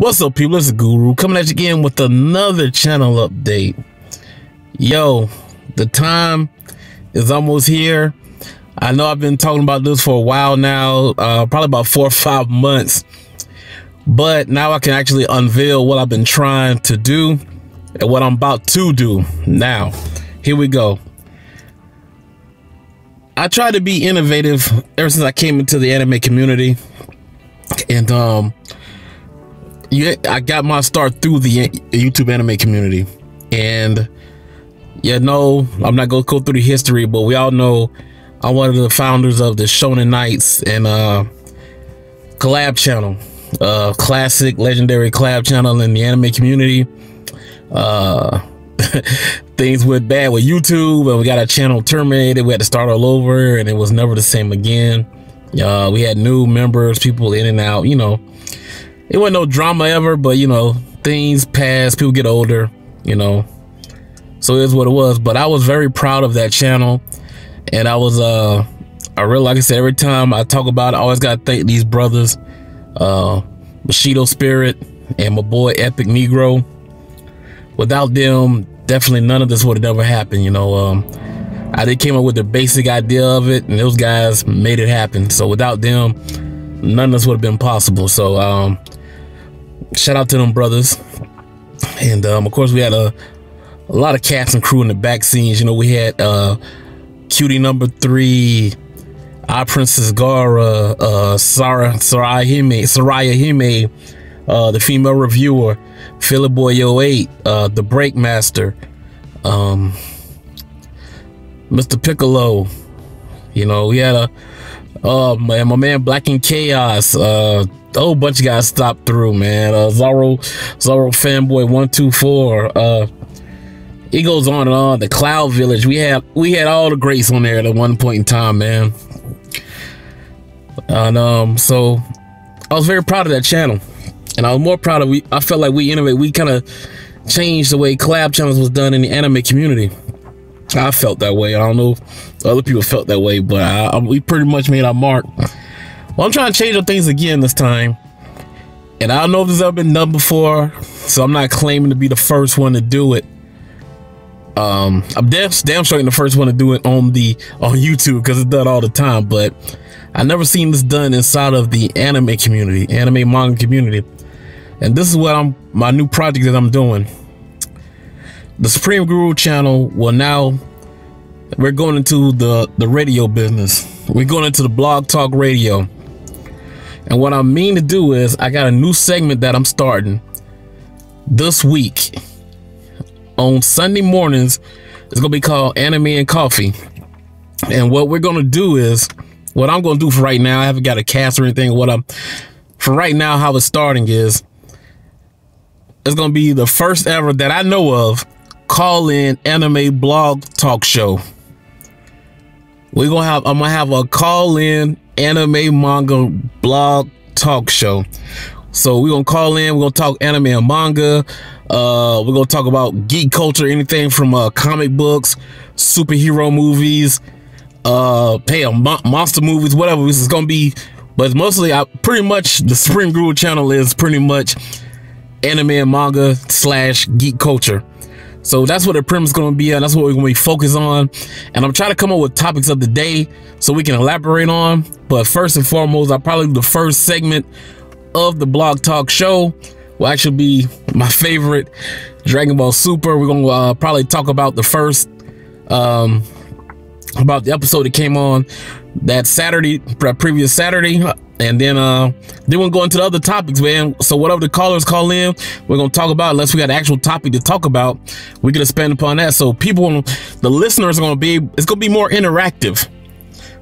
What's up, people? It's Guru coming at you again with another channel update. Yo, the time is almost here. I know I've been talking about this for a while now, probably about 4 or 5 months, but now I can actually unveil what I've been trying to do and what I'm about to do. Now, here we go. I try to be innovative ever since I came into the anime community, and I got my start through the YouTube anime community. And yeah, no, I'm not gonna go through the history, but we all know I'm one of the founders of the Shonen Knights and collab channel, classic legendary collab channel in the anime community. Things went bad with YouTube, and we got our channel terminated. We had to start all over, and it was never the same again. We had new members, people in and out, you know. It wasn't no drama ever, but you know, things pass, people get older, you know. So it is what it was. But I was very proud of that channel, and I was I really, like I said, every time I talk about it, I always gotta thank these brothers, Bushido Spirit and my boy Epic Negro. Without them, definitely none of this would have never happened, you know. They came up with the basic idea of it, and those guys made it happen. So without them, none of this would have been possible. So shout out to them brothers. And of course, we had a lot of cast and crew in the back scenes. You know, we had Cutie Number 3, Our Princess Gara, Saraya Hime, the female reviewer, Philip Boy 08, the Break Master, Mr. Piccolo. You know, we had my man Black and Chaos, a whole bunch of guys stopped through, man. Zorro Fanboy 124, it goes on and on. The Cloud Village, we had all the greats on there at one point in time, man. And so I was very proud of that channel, and I was more proud of I felt like we kind of changed the way collab channels was done in the anime community. I felt that way. I don't know if other people felt that way, but we pretty much made our mark. Well, I'm trying to change up things again this time, and I don't know if this has ever been done before, so I'm not claiming to be the first one to do it. I'm damn sure I'm the first one to do it on YouTube, because it's done all the time, but I never seen this done inside of the anime community, anime manga community. And this is what my new project that I'm doing. The Supreme Guru Channel will now, we're going into the radio business. We're going into the Blog Talk Radio. And what I mean to do is, I got a new segment that I'm starting this week on Sunday mornings. It's going to be called Anime and Coffee. And what we're going to do is, what I'm going to do for right now, I haven't got a cast or anything. For right now, how it's starting is, it's going to be the first ever that I know of call-in anime blog talk show. I'm gonna have a call-in anime manga blog talk show. So we're gonna call in. We're gonna talk anime and manga. We're gonna talk about geek culture, anything from comic books, superhero movies, monster movies, whatever. This is gonna be, but mostly, pretty much the Supreme Guru Channel is pretty much anime and manga / geek culture. So that's what the premise is going to be, and that's what we're going to be focused on. And I'm trying to come up with topics of the day so we can elaborate on. But first and foremost, I'll probably do the first segment of the Blog Talk Show, will actually be my favorite, Dragon Ball Super. We're going to probably talk about about the episode that came on that Saturday, previous Saturday. And then we'll go into the other topics, man. So whatever the callers call in, we're going to talk about, unless we got an actual topic to talk about, we're going to expand upon that. So the listeners are going to be, it's going to be more interactive.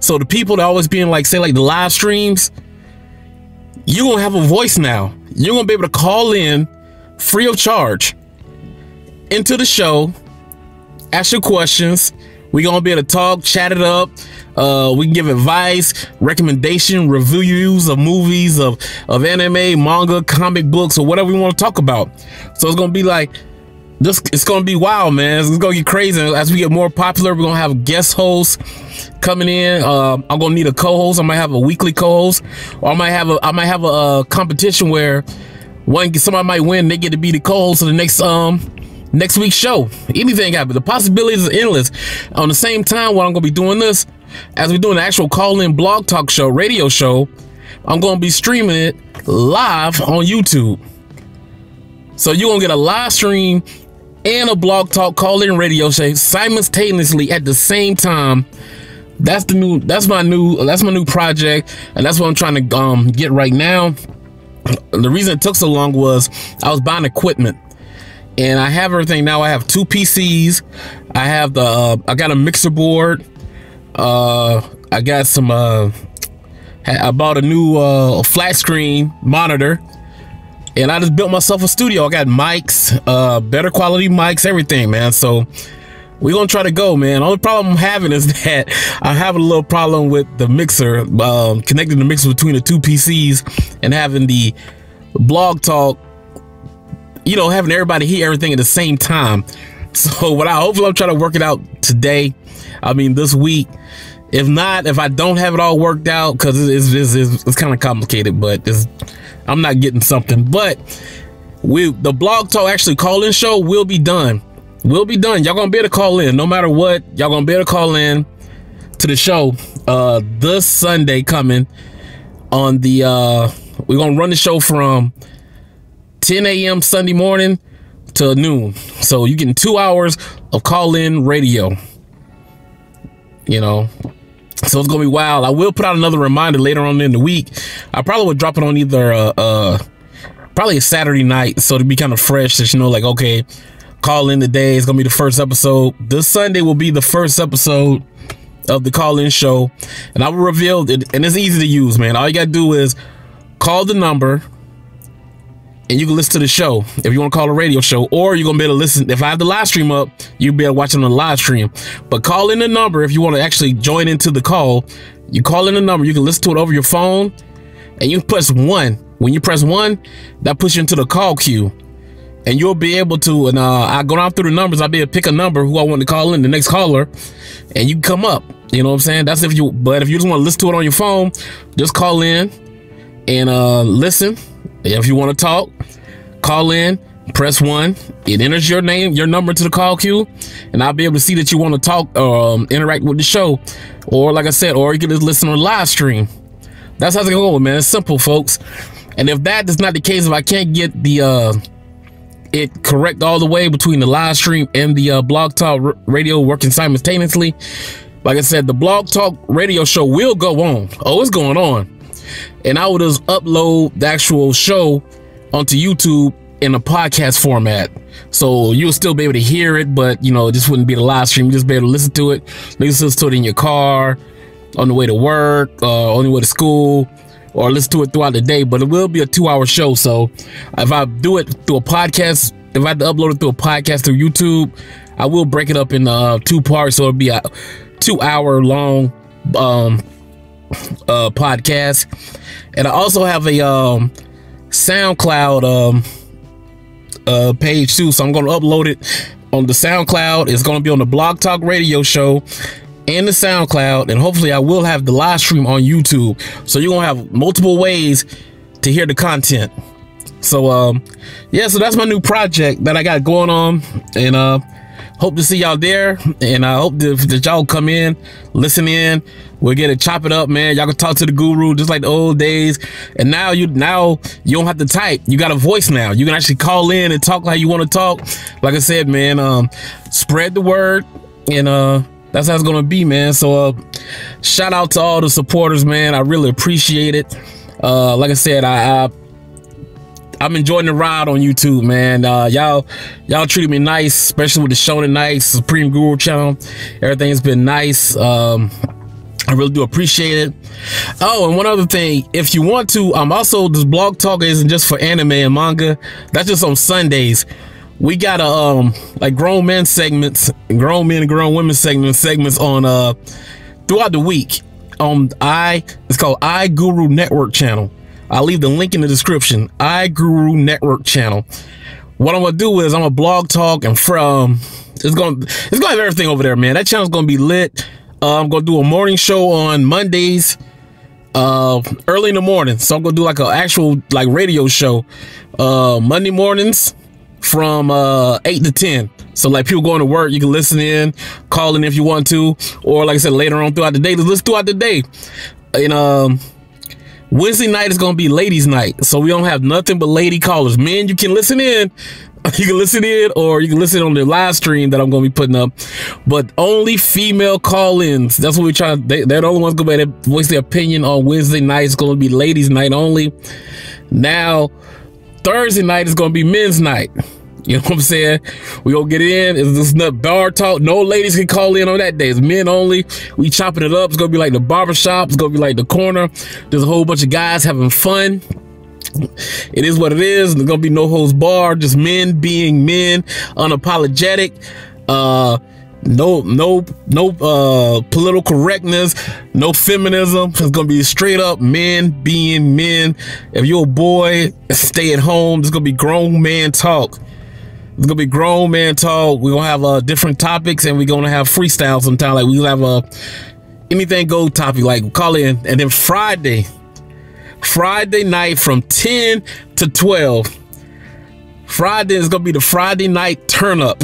So the people that always being like the live streams, you're going to have a voice now. You're going to be able to call in free of charge into the show, ask your questions. We're going to be able to talk, chat it up. We can give advice, recommendation, reviews of movies, of anime, manga, comic books, or whatever we want to talk about. So it's going to be it's going to be wild, man. It's going to get crazy. As we get more popular, we're going to have guest hosts coming in. I'm going to need a co-host. I might have a weekly co-host, or I might have a competition where One, somebody might win. They get to be the co-host of the next week's show. Anything happens. The possibilities are endless. On the same time, while I'm gonna be doing this, as we're doing the actual call-in blog talk show, radio show, I'm gonna be streaming it live on YouTube. So you're gonna get a live stream and a blog talk call-in radio show simultaneously at the same time. That's the new. That's my new project, and that's what I'm trying to get right now. The reason it took so long was I was buying equipment, and I have everything now. I have two PCs. I have the. I got a mixer board. I got some. I bought a new flat screen monitor. And I just built myself a studio. I got mics, better quality mics, everything, man. So we're going to try to go, man. Only problem I'm having is that I have a little problem with the mixer, connecting the mixer between the two PCs and having the blog talk, you know, having everybody hear everything at the same time. So what hopefully I'm trying to work it out today. I mean, this week. If not, if I don't have it all worked out, because it's kind of complicated, but I'm not getting something. But the blog talk actually call-in show will be done. We'll be done. Y'all gonna be able to call in no matter what. Y'all gonna be able to call in to the show this Sunday coming on the we're gonna run the show from 10 a.m. Sunday morning to noon. So you're getting 2 hours of call-in radio. You know, so it's gonna be wild. I will put out another reminder later on in the week. I probably would drop it on either probably a Saturday night, so to be kind of fresh, that you know, like, okay, call in today. It's gonna be the first episode. This Sunday will be the first episode of the call-in show, and I will reveal it. And it's easy to use, man. All you gotta do is call the number, and you can listen to the show if you want to call a radio show, or you're going to be able to listen. If I have the live stream up, you'll be able to watch it on the live stream. But call in the number if you want to actually join into the call. You call in the number, you can listen to it over your phone, and you press 1. When you press 1, that puts you into the call queue, and you'll be able to. And I go down through the numbers. I'll be able to pick a number who I want to call in, the next caller, and you can come up. You know what I'm saying? That's if you. But if you just want to listen to it on your phone, just call in and listen. If you want to talk, call in, press 1. It enters your name, your number to the call queue, and I'll be able to see that you want to talk or interact with the show. Or like I said, or you can just listen on live stream. That's how it's going to go, man. It's simple, folks. And if that is not the case, if I can't get the it correct all the way between the live stream and the blog talk radio working simultaneously, like I said, the blog talk radio show will go on. Oh, it's going on. And I will just upload the actual show onto YouTube in a podcast format. So you'll still be able to hear it, but, you know, it just wouldn't be the live stream. You'll just be able to listen to it. Listen to it in your car, on the way to work, on the way to school, or listen to it throughout the day. But it will be a 2-hour show. So if I do it through a podcast, if I had to upload it through a podcast through YouTube, I will break it up in 2 parts. So it'll be a 2-hour long podcast. And I also have a SoundCloud page too, so I'm going to upload it on the SoundCloud. It's going to be on the Blog Talk Radio show and the SoundCloud, and hopefully I will have the live stream on YouTube, so you're going to have multiple ways to hear the content. So yeah, so that's my new project that I got going on, and hope to see y'all there, and I hope that y'all come in, listen in. We'll get it, chop it up, man. Y'all can talk to the guru just like the old days. And now you don't have to type. You got a voice now. You can actually call in and talk like you want to talk. Like I said, man, spread the word, and that's how it's gonna be, man. So shout out to all the supporters, man. I really appreciate it. Like I said, I'm enjoying the ride on YouTube, man. Y'all treated me nice, especially with the Shonen Knights, Supreme Guru Channel. Everything's been nice. I really do appreciate it. Oh, and one other thing, if you want to, also this blog talk isn't just for anime and manga. That's just on Sundays. We got a like grown men segments, grown men and grown women segments on throughout the week on it's called iGuru Network Channel. I'll leave the link in the description. iGuru Network Channel. What I'm gonna do is I'm gonna blog talk, and from it's gonna have everything over there, man. That channel's gonna be lit. I'm gonna do a morning show on Mondays, early in the morning. So I'm gonna do like an actual like radio show Monday mornings from 8 to 10. So like people going to work, you can listen in, call in if you want to, or like I said, later on throughout the day. Let's throughout the day. And Wednesday night is gonna be ladies night, so we don't have nothing but lady callers. Men, you can listen in. You can listen in, or you can listen on the live stream that I'm going to be putting up. But only female call-ins. That's what we're trying to... They're the only ones going to voice their opinion on Wednesday night. It's going to be ladies' night only. Now, Thursday night is going to be men's night. You know what I'm saying? We're going to get in. It's just not bar talk. No ladies can call in on that day. It's men only. We chopping it up. It's going to be like the barbershop. It's going to be like the corner. There's a whole bunch of guys having fun. It is what it is. There's gonna be no holds barred, just men being men, unapologetic, no political correctness, no feminism. It's gonna be straight up men being men. If you're a boy, stay at home. There's gonna be grown man talk. It's gonna be grown man talk. We're gonna have different topics, and we're gonna have freestyle sometime. Like we'll have a anything go topic, like call in. And then Friday night from 10 to 12. Friday is going to be the Friday night turn up.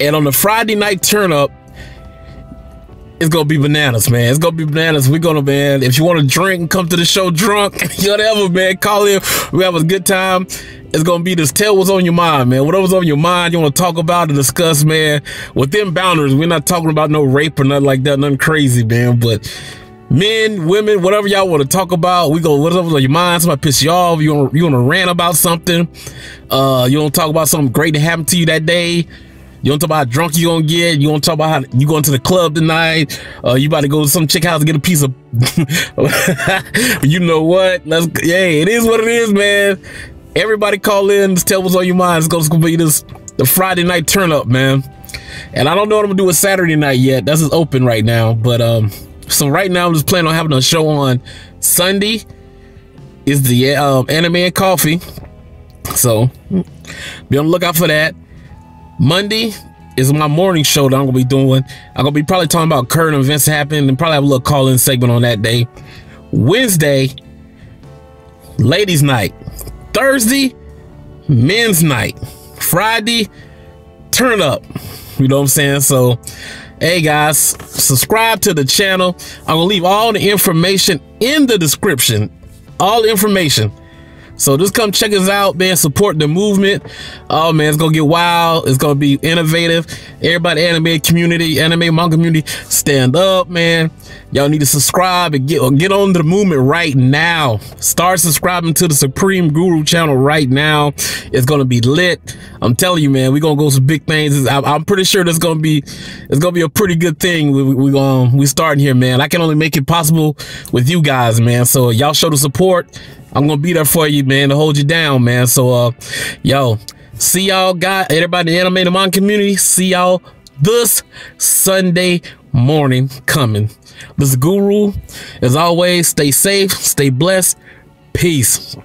And on the Friday night turn up, it's going to be bananas, man. It's going to be bananas. We're going to, man, if you want to drink and come to the show drunk, whatever, man, call in. We have a good time. It's going to be just tell what's on your mind, man. Whatever's on your mind, you want to talk about and discuss, man. Within boundaries, we're not talking about no rape or nothing like that, nothing crazy, man, but... Men, women, whatever y'all want to talk about, we go whatever's on your mind. Somebody piss you off. You want to rant about something. You want to talk about something great that happened to you that day. You want to talk about how drunk you gonna get. You want to talk about how you going to the club tonight. You about to go to some chick house and get a piece of. You know what? Let's. Yeah, it is what it is, man. Everybody call in. Just tell what's on your mind. It's gonna be this the Friday night turn up, man. And I don't know what I'm gonna do with Saturday night yet. That's just open right now, but So right now I'm just planning on having a show on Sunday. Is the Anime and Coffee, so be on the lookout for that. Monday is my morning show that I'm gonna be doing. I'm gonna be probably talking about current events happening and probably have a little call-in segment on that day. Wednesday, ladies' night. Thursday, men's night. Friday, turn up. You know what I'm saying? So. Hey guys, subscribe to the channel. I'm gonna leave all the information in the description, all the information. So just come check us out, man. Support the movement. Oh man, it's gonna get wild. It's gonna be innovative. Everybody, anime community, anime manga community, stand up, man. Y'all need to subscribe and get on to the movement right now. Start subscribing to the Supreme Guru channel right now. It's gonna be lit. I'm telling you, man. We're gonna go some big things. I'm pretty sure that's gonna be. It's gonna be a pretty good thing. We starting here, man. I can only make it possible with you guys, man. So y'all show the support. I'm gonna be there for you, man, to hold you down, man. So, yo, see y'all, guys, everybody in the Anime and Manga community. See y'all this Sunday morning coming. This Guru, as always, stay safe, stay blessed, peace.